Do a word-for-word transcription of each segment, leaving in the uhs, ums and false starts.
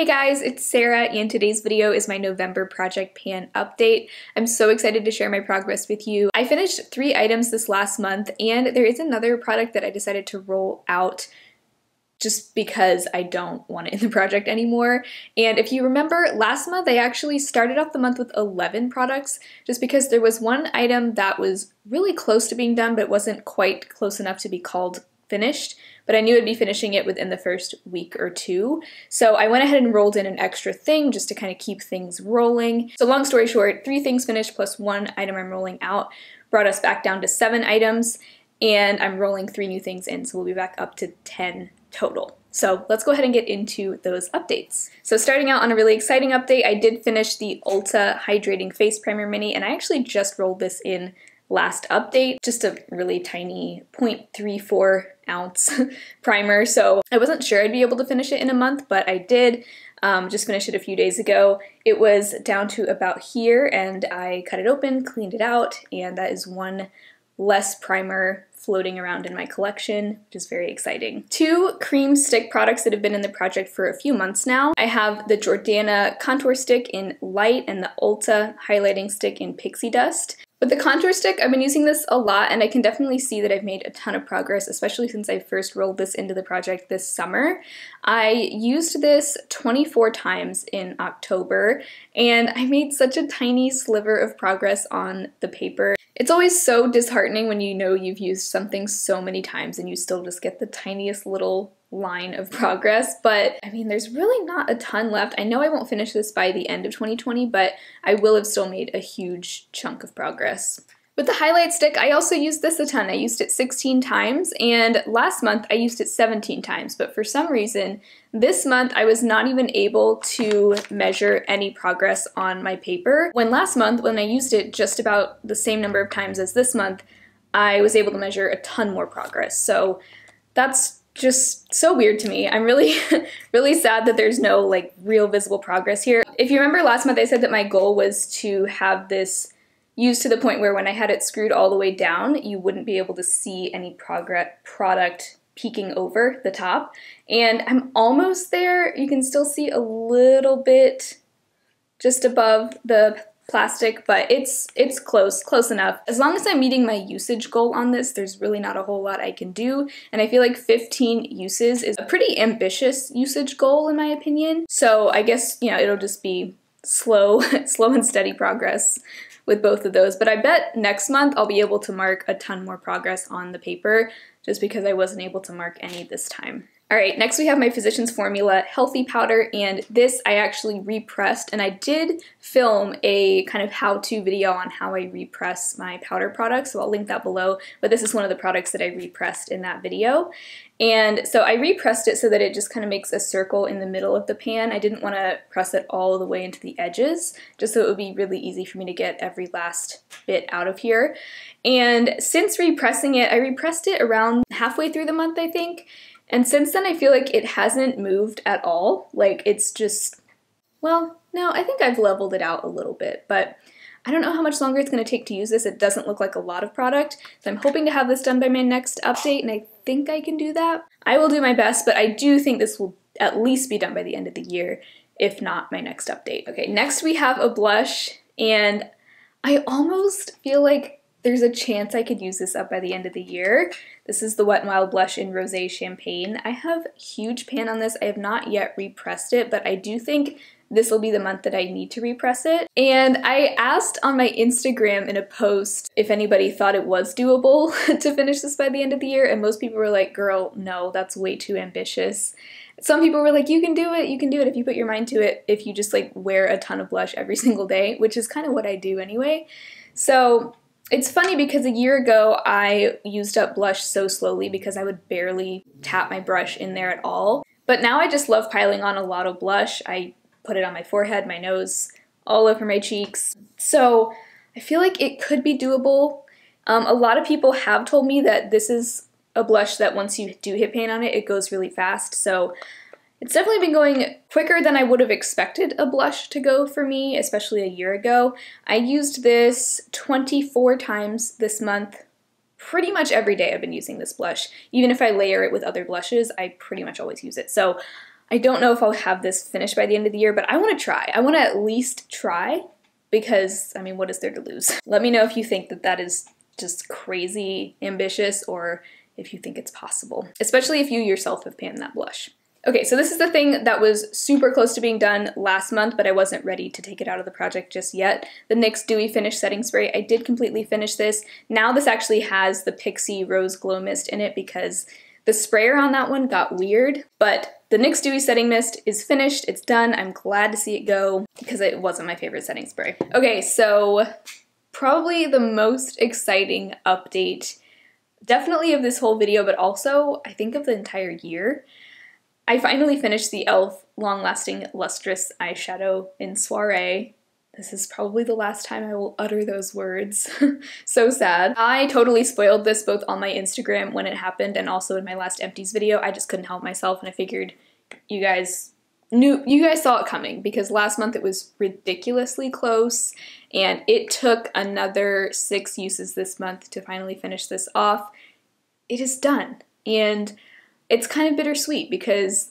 Hey guys, it's Sarah, and today's video is my November Project Pan update. I'm so excited to share my progress with you. I finished three items this last month, and there is another product that I decided to roll out just because I don't want it in the project anymore. And if you remember, last month I actually started off the month with eleven products just because there was one item that was really close to being done but wasn't quite close enough to be called finished, but I knew I'd be finishing it within the first week or two. So I went ahead and rolled in an extra thing just to kind of keep things rolling. So long story short, three things finished plus one item I'm rolling out brought us back down to seven items, and I'm rolling three new things in, so we'll be back up to ten total. So let's go ahead and get into those updates. So starting out on a really exciting update, I did finish the Ulta Hydrating Face Primer Mini, and I actually just rolled this in last update, just a really tiny zero point three four ounce primer. So I wasn't sure I'd be able to finish it in a month, but I did. Um, just finished it a few days ago. It was down to about here, and I cut it open, cleaned it out, and that is one less primer floating around in my collection, which is very exciting. Two cream stick products that have been in the project for a few months now. I have the Jordana Contour Stick in Light and the Ulta Highlighting Stick in Pixi Dust. With the contour stick, I've been using this a lot, and I can definitely see that I've made a ton of progress, especially since I first rolled this into the project this summer. I used this twenty-four times in October, and I made such a tiny sliver of progress on the paper. It's always so disheartening when you know you've used something so many times and you still just get the tiniest little line of progress, but I mean, there's really not a ton left. I know I won't finish this by the end of twenty twenty, but I will have still made a huge chunk of progress. With the highlight stick, I also used this a ton. I used it sixteen times, and last month I used it seventeen times, but for some reason, this month I was not even able to measure any progress on my paper. When last month, when I used it just about the same number of times as this month, I was able to measure a ton more progress, so that's just so weird to me. I'm really, really sad that there's no like real visible progress here. If you remember last month, I said that my goal was to have this used to the point where when I had it screwed all the way down, you wouldn't be able to see any progress product peeking over the top. And I'm almost there. You can still see a little bit just above the plastic, but it's it's close, close enough. As long as I'm meeting my usage goal on this, there's really not a whole lot I can do, and I feel like fifteen uses is a pretty ambitious usage goal in my opinion. So I guess, you know, it'll just be slow, slow and steady progress with both of those, but I bet next month I'll be able to mark a ton more progress on the paper just because I wasn't able to mark any this time. All right, next we have my Physician's Formula Healthy Powder, and this I actually repressed, and I did film a kind of how-to video on how I repress my powder products, so I'll link that below, but this is one of the products that I repressed in that video. And so I repressed it so that it just kind of makes a circle in the middle of the pan. I didn't want to press it all the way into the edges, just so it would be really easy for me to get every last bit out of here. And since repressing it, I repressed it around halfway through the month, I think. And since then, I feel like it hasn't moved at all. Like, it's just, well, no, I think I've leveled it out a little bit, but I don't know how much longer it's going to take to use this. It doesn't look like a lot of product, so I'm hoping to have this done by my next update, and I think I can do that. I will do my best, but I do think this will at least be done by the end of the year, if not my next update. Okay, next we have a blush, and I almost feel like there's a chance I could use this up by the end of the year. This is the Wet n' Wild Blush in Rosé Champagne. I have huge pan on this. I have not yet repressed it, but I do think this will be the month that I need to repress it. And I asked on my Instagram in a post if anybody thought it was doable to finish this by the end of the year, and most people were like, girl, no, that's way too ambitious. Some people were like, you can do it, you can do it if you put your mind to it, if you just like wear a ton of blush every single day, which is kind of what I do anyway. So it's funny because a year ago I used up blush so slowly because I would barely tap my brush in there at all. But now I just love piling on a lot of blush. I put it on my forehead, my nose, all over my cheeks. So I feel like it could be doable. Um, a lot of people have told me that this is a blush that once you do hit pan on it, it goes really fast. So it's definitely been going quicker than I would have expected a blush to go for me, especially a year ago. I used this twenty-four times this month. Pretty much every day I've been using this blush. Even if I layer it with other blushes, I pretty much always use it. So I don't know if I'll have this finished by the end of the year, but I want to try. I want to at least try because, I mean, what is there to lose? Let me know if you think that that is just crazy ambitious or if you think it's possible, especially if you yourself have panned that blush. Okay, so this is the thing that was super close to being done last month, but I wasn't ready to take it out of the project just yet. The NYX Dewy Finish Setting Spray, I did completely finish this. Now this actually has the Pixi Rose Glow Mist in it because the sprayer on that one got weird, but the NYX Dewy Setting Mist is finished, it's done. I'm glad to see it go because it wasn't my favorite setting spray. Okay, so probably the most exciting update, definitely of this whole video, but also I think of the entire year. I finally finished the E L F Long Lasting Lustrous Eyeshadow in Soiree. This is probably the last time I will utter those words. So sad. I totally spoiled this both on my Instagram when it happened and also in my last empties video. I just couldn't help myself and I figured you guys knew, you guys saw it coming because last month it was ridiculously close and it took another six uses this month to finally finish this off. It is done. And it's kind of bittersweet because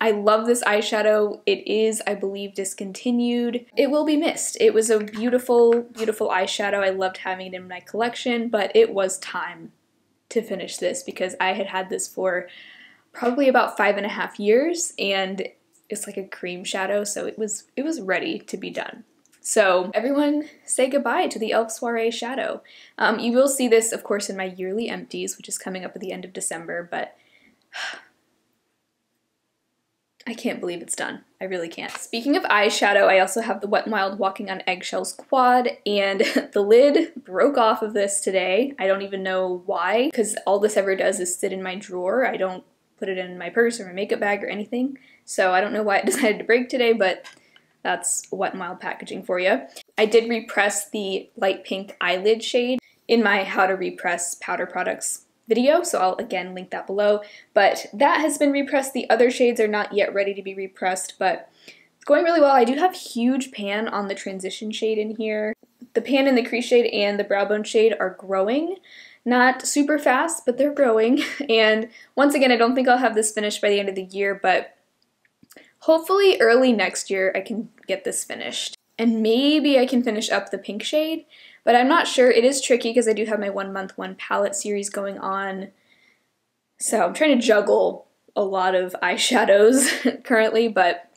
I love this eyeshadow. It is, I believe, discontinued. It will be missed. It was a beautiful, beautiful eyeshadow. I loved having it in my collection, but it was time to finish this because I had had this for probably about five and a half years, and it's like a cream shadow, so it was it was ready to be done. So everyone say goodbye to the E L F Soiree shadow. Um, you will see this, of course, in my yearly empties, which is coming up at the end of December, but I can't believe it's done. I really can't. Speaking of eyeshadow, I also have the Wet n' Wild Walking on Eggshells Quad, and the lid broke off of this today. I don't even know why, because all this ever does is sit in my drawer. I don't put it in my purse or my makeup bag or anything, so I don't know why it decided to break today, but that's Wet n' Wild packaging for you. I did repress the light pink eyelid shade in my How to Repress Powder Products video, so I'll again link that below, but that has been repressed. The other shades are not yet ready to be repressed, but it's going really well. I do have huge pan on the transition shade in here. The pan in the crease shade and the brow bone shade are growing, not super fast, but they're growing, and once again, I don't think I'll have this finished by the end of the year, but hopefully early next year I can get this finished, and maybe I can finish up the pink shade. But I'm not sure. It is tricky because I do have my One Month One Palette series going on. So I'm trying to juggle a lot of eyeshadows currently, but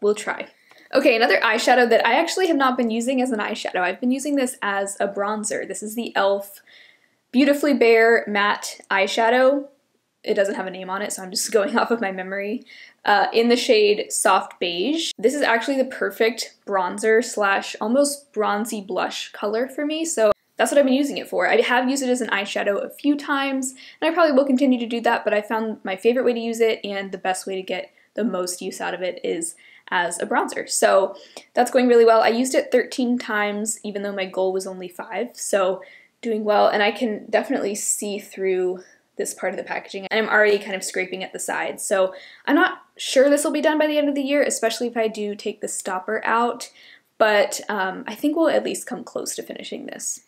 we'll try. Okay, another eyeshadow that I actually have not been using as an eyeshadow. I've been using this as a bronzer. This is the E L F Beautifully Bare Matte Eyeshadow. It doesn't have a name on it, so I'm just going off of my memory. Uh, in the shade Soft Beige. This is actually the perfect bronzer slash almost bronzy blush color for me, so that's what I've been using it for. I have used it as an eyeshadow a few times, and I probably will continue to do that, but I found my favorite way to use it and the best way to get the most use out of it is as a bronzer. So that's going really well. I used it thirteen times, even though my goal was only five, so doing well, and I can definitely see through this part of the packaging, and I'm already kind of scraping at the sides. So I'm not sure this will be done by the end of the year, especially if I do take the stopper out, but um, I think we'll at least come close to finishing this.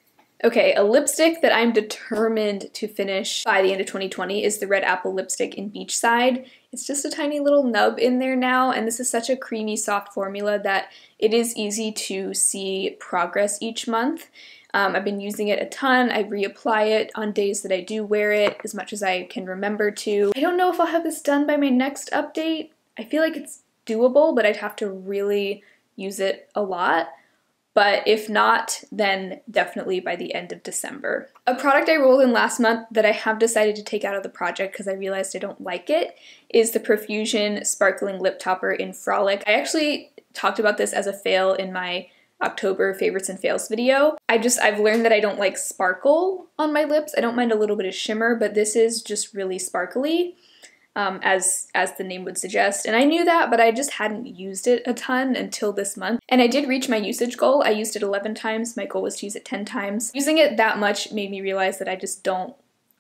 Okay, a lipstick that I'm determined to finish by the end of twenty twenty is the Red Apple Lipstick in Beachside. It's just a tiny little nub in there now, and this is such a creamy, soft formula that it is easy to see progress each month. Um, I've been using it a ton. I reapply it on days that I do wear it as much as I can remember to. I don't know if I'll have this done by my next update. I feel like it's doable, but I'd have to really use it a lot. But if not, then definitely by the end of December. A product I rolled in last month that I have decided to take out of the project because I realized I don't like it is the Profusion Sparkling Lip Topper in Frolic. I actually talked about this as a fail in my October favorites and fails video. I just, I've learned that I don't like sparkle on my lips. I don't mind a little bit of shimmer, but this is just really sparkly, um, as, as the name would suggest. And I knew that, but I just hadn't used it a ton until this month. And I did reach my usage goal. I used it eleven times. My goal was to use it ten times. Using it that much made me realize that I just don't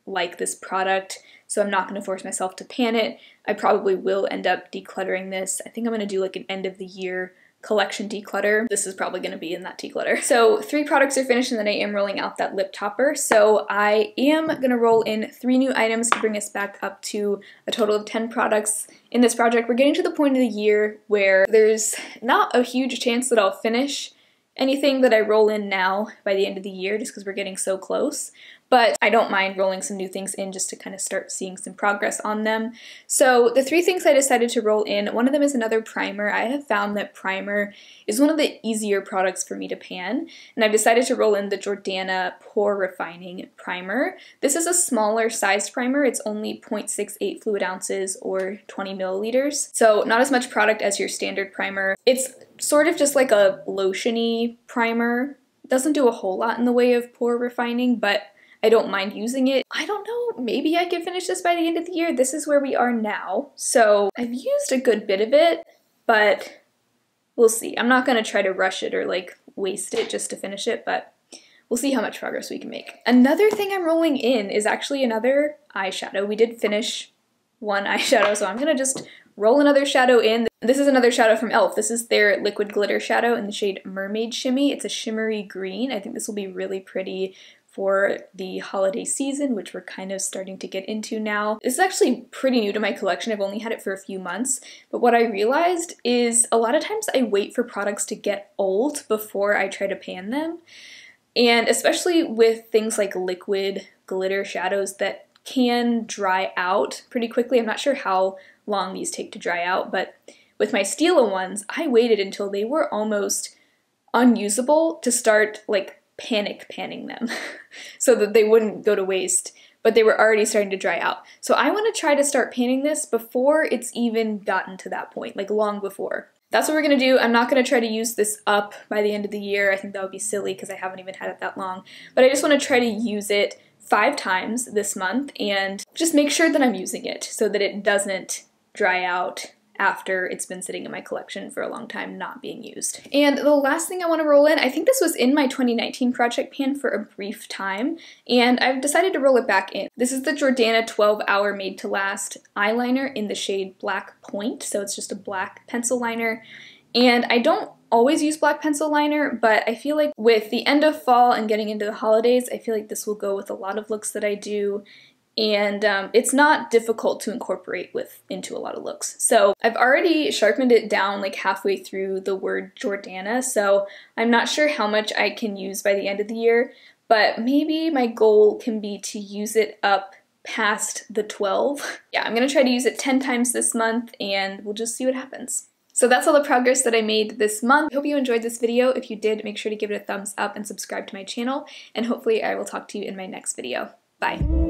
like this product, so I'm not going to force myself to pan it. I probably will end up decluttering this. I think I'm going to do like an end of the year collection declutter. This is probably going to be in that declutter. So three products are finished, and then I am rolling out that lip topper. So I am going to roll in three new items to bring us back up to a total of ten products in this project. We're getting to the point of the year where there's not a huge chance that I'll finish anything that I roll in now by the end of the year, just because we're getting so close. But I don't mind rolling some new things in just to kind of start seeing some progress on them. So the three things I decided to roll in, one of them is another primer. I have found that primer is one of the easier products for me to pan, and I've decided to roll in the Jordana Pore Refining Primer. This is a smaller sized primer. It's only zero point six eight fluid ounces or twenty milliliters, so not as much product as your standard primer. It's sort of just like a lotiony primer. Doesn't do a whole lot in the way of pore refining, but I don't mind using it. I don't know, maybe I can finish this by the end of the year. This is where we are now. So I've used a good bit of it, but we'll see. I'm not gonna try to rush it or like waste it just to finish it, but we'll see how much progress we can make. Another thing I'm rolling in is actually another eyeshadow. We did finish one eyeshadow, so I'm gonna just roll another shadow in. This is another shadow from E L F. This is their liquid glitter shadow in the shade Mermaid Shimmy. It's a shimmery green. I think this will be really pretty for the holiday season, which we're kind of starting to get into now. This is actually pretty new to my collection. I've only had it for a few months, but what I realized is a lot of times I wait for products to get old before I try to pan them, and especially with things like liquid glitter shadows that can dry out pretty quickly. I'm not sure how long these take to dry out, but with my Stila ones, I waited until they were almost unusable to start like panic panning them so that they wouldn't go to waste, but they were already starting to dry out. So I want to try to start panning this before it's even gotten to that point, like long before. That's what we're going to do. I'm not going to try to use this up by the end of the year. I think that would be silly because I haven't even had it that long, but I just want to try to use it five times this month and just make sure that I'm using it so that it doesn't dry out after it's been sitting in my collection for a long time not being used. And the last thing I want to roll in, I think this was in my twenty nineteen Project Pan for a brief time, and I've decided to roll it back in. This is the Jordana twelve hour Made to Last eyeliner in the shade Black Point, so it's just a black pencil liner. And I don't always use black pencil liner, but I feel like with the end of fall and getting into the holidays, I feel like this will go with a lot of looks that I do. And um, it's not difficult to incorporate with into a lot of looks. So I've already sharpened it down like halfway through the word Jordana, so I'm not sure how much I can use by the end of the year, but maybe my goal can be to use it up past the twelve. Yeah, I'm gonna try to use it ten times this month, and we'll just see what happens. So that's all the progress that I made this month. I hope you enjoyed this video. If you did, make sure to give it a thumbs up and subscribe to my channel, and hopefully I will talk to you in my next video. Bye.